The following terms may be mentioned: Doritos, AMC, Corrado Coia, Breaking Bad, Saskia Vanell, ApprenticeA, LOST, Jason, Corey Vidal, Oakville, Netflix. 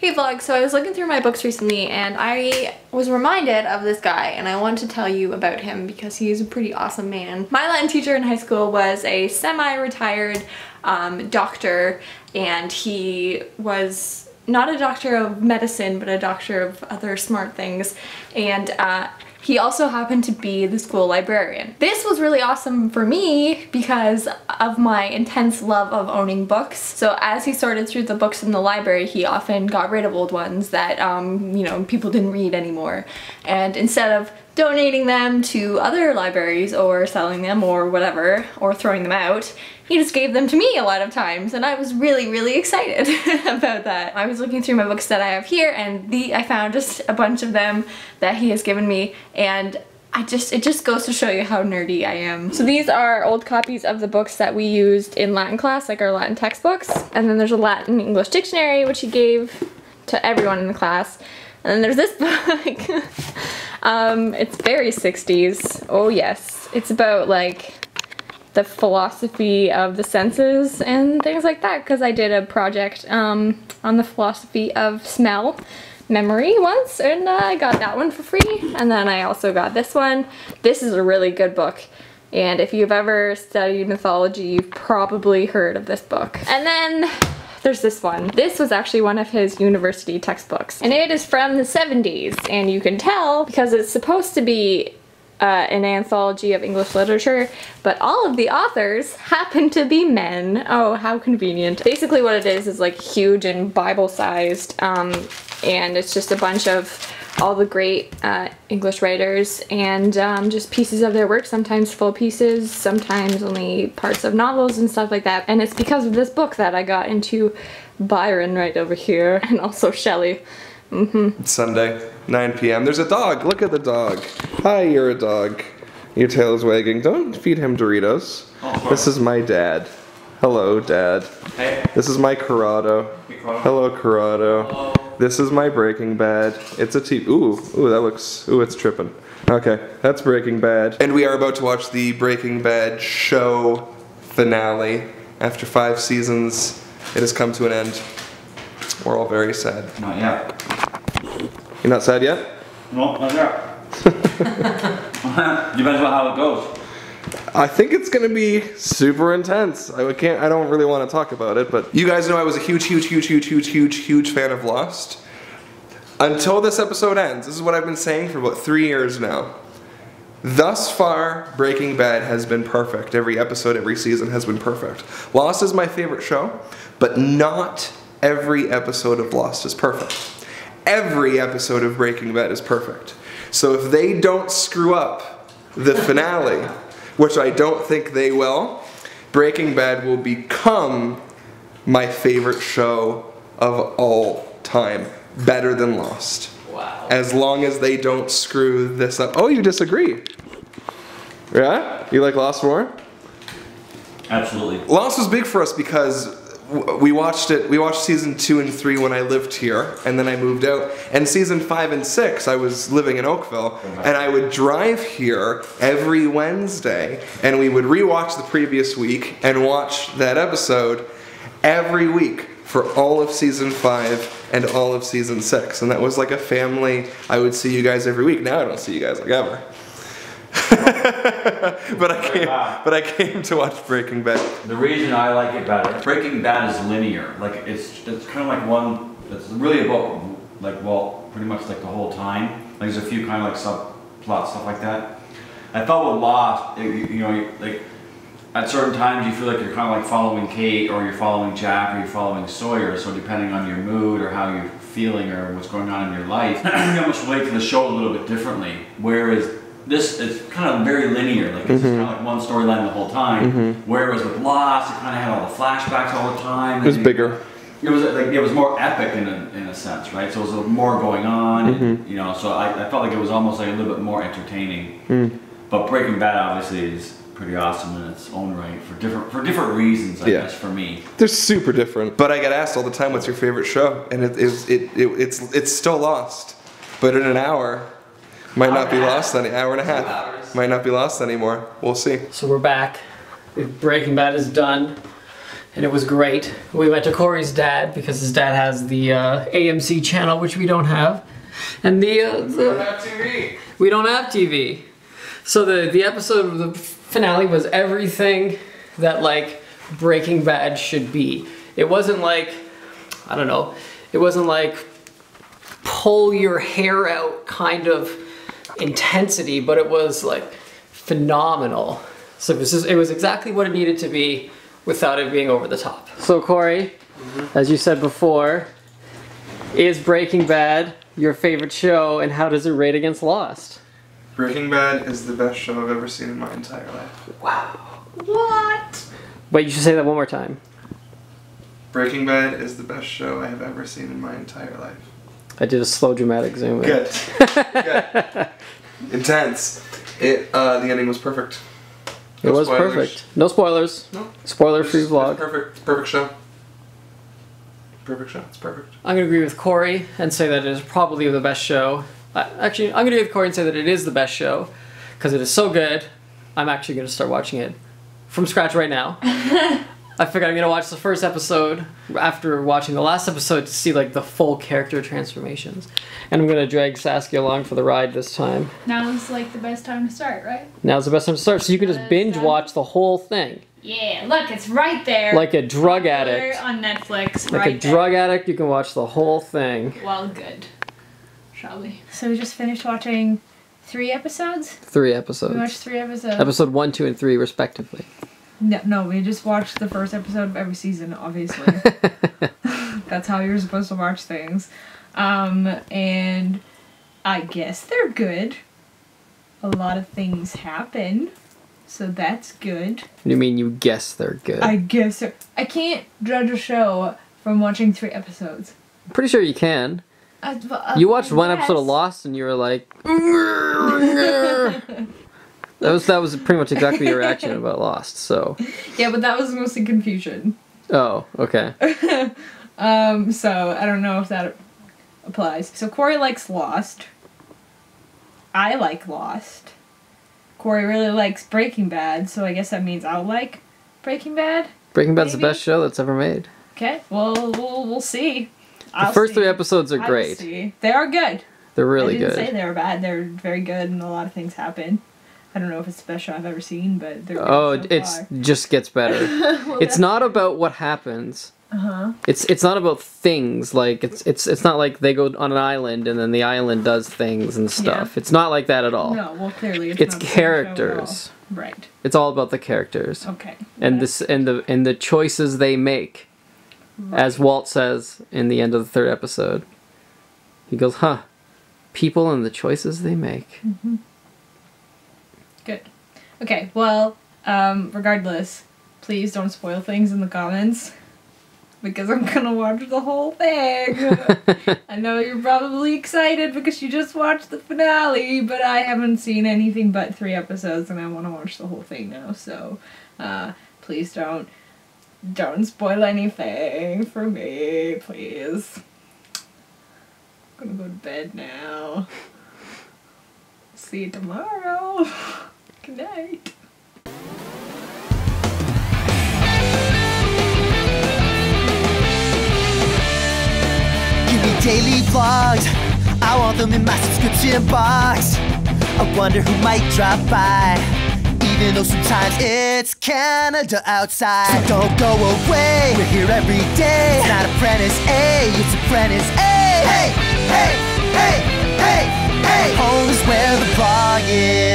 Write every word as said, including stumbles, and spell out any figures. Hey vlog, so I was looking through my books recently and I was reminded of this guy and I want to tell you about him because he is a pretty awesome man. My Latin teacher in high school was a semi-retired um, doctor, and he was not a doctor of medicine but a doctor of other smart things, and uh, he also happened to be the school librarian. This was really awesome for me because of my intense love of owning books. So as he sorted through the books in the library, he often got rid of old ones that, um, you know, people didn't read anymore. And instead of donating them to other libraries or selling them or whatever, or throwing them out, he just gave them to me a lot of times, and I was really, really excited about that. I was looking through my books that I have here, and the I found just a bunch of them that he has given me, and I just it just goes to show you how nerdy I am. So these are old copies of the books that we used in Latin class, like our Latin textbooks. And then there's a Latin English dictionary, which he gave to everyone in the class. And then there's this book. um, it's very sixties. Oh yes. It's about like the philosophy of the senses and things like that, because I did a project um, on the philosophy of smell memory once, and uh, I got that one for free, and then I also got this one. This is a really good book, and if you've ever studied mythology, you've probably heard of this book. And then there's this one. This was actually one of his university textbooks, and it is from the seventies, and you can tell because it's supposed to be Uh, an anthology of English literature, but all of the authors happen to be men. Oh, how convenient. Basically what it is is like huge and Bible-sized, um, and it's just a bunch of all the great uh, English writers, and um, just pieces of their work, sometimes full pieces, sometimes only parts of novels and stuff like that. And it's because of this book that I got into Byron right over here, and also Shelley. Mm-hmm. It's Sunday, nine p m There's a dog. Look at the dog. Hi, you're a dog. Your tail is wagging. Don't feed him Doritos. Oh, this is my dad. Hello, Dad. Hey. This is my Corrado. Hey, Corrado. Hello, Corrado. Hello. This is my Breaking Bad. It's a T V. Ooh, ooh, that looks. Ooh, it's tripping. Okay, that's Breaking Bad. And we are about to watch the Breaking Bad show finale. After five seasons, it has come to an end. We're all very sad. Not yet. You're not sad yet? No, not yet. Depends on how it goes. I think it's gonna be super intense. I can't. I don't really want to talk about it, but you guys know I was a huge, huge, huge, huge, huge, huge, huge fan of Lost. Until this episode ends, this is what I've been saying for about three years now. Thus far, Breaking Bad has been perfect. Every episode, every season has been perfect. Lost is my favorite show, but not every episode of Lost is perfect. Every episode of Breaking Bad is perfect. So if they don't screw up the finale, which I don't think they will, Breaking Bad will become my favorite show of all time. Better than Lost. Wow. As long as they don't screw this up. Oh, you disagree? Yeah? You like Lost more? Absolutely. Lost was big for us because we watched it, we watched season two and three when I lived here, and then I moved out, and season five and six I was living in Oakville, and I would drive here every Wednesday, and we would rewatch the previous week and watch that episode every week for all of season five and all of season six, and that was like a family. I would see you guys every week. Now I don't see you guys like ever. but I came, but I came to watch Breaking Bad. The reason I like it better, Breaking Bad is linear. Like it's, it's kind of like one. It's really about like well, pretty much like the whole time. Like there's a few kind of like subplots, stuff like that. I felt with Lost, you, you know, like at certain times you feel like you're kind of like following Kate, or you're following Jack, or you're following Sawyer. So depending on your mood or how you're feeling or what's going on in your life, you almost relate to the show a little bit differently. Whereas this is kind of very linear, like it's mm-hmm. kind of like one storyline the whole time. Mm-hmm. Whereas with Lost, it kind of had all the flashbacks all the time. It was and bigger. It, it was like it was more epic in a, in a sense, right? So it was more going on, mm-hmm. and, you know. So I, I felt like it was almost like a little bit more entertaining. Mm. But Breaking Bad obviously is pretty awesome in its own right for different for different reasons, I yeah. guess for me. They're super different. But I get asked all the time, "What's your favorite show?" And it is it, it, it it's it's still Lost, but in an hour. Might not be lost any hour and a half. Might not be lost anymore. We'll see. So we're back. Breaking Bad is done. and it was great. We went to Corey's dad because his dad has the uh, A M C channel, which we don't have. And the, uh, the... We don't have T V. We don't have T V. So the, the episode of the finale was everything that, like, Breaking Bad should be. It wasn't like, I don't know, it wasn't like pull your hair out kind of intensity, but it was like phenomenal. So it was, just, it was exactly what it needed to be without it being over the top. So Corey, mm-hmm. as you said before, is Breaking Bad your favorite show, and how does it rate against Lost? Breaking Bad is the best show I've ever seen in my entire life. Wow. What? Wait, you should say that one more time. Breaking Bad is the best show I have ever seen in my entire life. I did a slow dramatic zoom in. Good. Good. Intense. It, uh, the ending was perfect. No it was spoilers. perfect. No spoilers. No. Spoiler-free vlog. Perfect. Perfect show. Perfect show. It's perfect. I'm going to agree with Corey and say that it is probably the best show. Uh, actually, I'm going to agree with Corey and say that it is the best show because it is so good. I'm actually going to start watching it from scratch right now. I figured I'm gonna watch the first episode after watching the last episode to see like the full character transformations. And I'm gonna drag Saskia along for the ride this time. Now's like the best time to start, right? Now's the best time to start, so you can just binge watch the whole thing. Yeah, look, it's right there. Like a drug addict. On Netflix, right? Like a drug addict, you can watch the whole thing. Well, good. Shall we? So we just finished watching three episodes? Three episodes. We watched three episodes. Episode one, two, and three, respectively. No, no, we just watched the first episode of every season, obviously. That's how you're supposed to watch things. Um, and I guess they're good. A lot of things happen, so that's good. You mean you guess they're good? I guess they're... I can't judge a show from watching three episodes. I'm pretty sure you can. Uh, uh, you watched one yes. episode of Lost and you were like... That was that was pretty much exactly your reaction about Lost, so. Yeah, but that was mostly confusion. Oh, okay. um, so I don't know if that applies. So Corey likes Lost. I like Lost. Corey really likes Breaking Bad, so I guess that means I'll like Breaking Bad. Breaking Bad's maybe? the best show that's ever made. Okay, well we'll we'll see. I'll the first see. three episodes are I'll great. See. They are good. They're really good. I didn't good. say they were bad. They're very good, and a lot of things happen. I don't know if it's the best show I've ever seen, but they're oh, so it's far. just gets better. well, it's not true. about what happens. Uh huh. It's it's not about things like it's it's it's not like they go on an island and then the island does things and stuff. Yeah. It's not like that at all. No, well clearly it's, it's not characters. At all. Right. It's all about the characters. Okay. And yeah. this and the and the choices they make, right. as Walt says in the end of the third episode. He goes, "Huh, people and the choices they make." Mm-hmm. Good. Okay, well, um, regardless, please don't spoil things in the comments, because I'm gonna watch the whole thing. I know you're probably excited because you just watched the finale, but I haven't seen anything but three episodes, and I want to watch the whole thing now, so, uh, please don't, don't spoil anything for me, please. I'm gonna go to bed now. See you tomorrow. Good night. Give me daily vlogs. I want them in my subscription box. I wonder who might drop by, even though sometimes it's Canada outside. So don't go away. We're here every day. It's not Apprentice A, it's Apprentice A. Hey, hey, hey, hey, hey. Home is where the vlog is.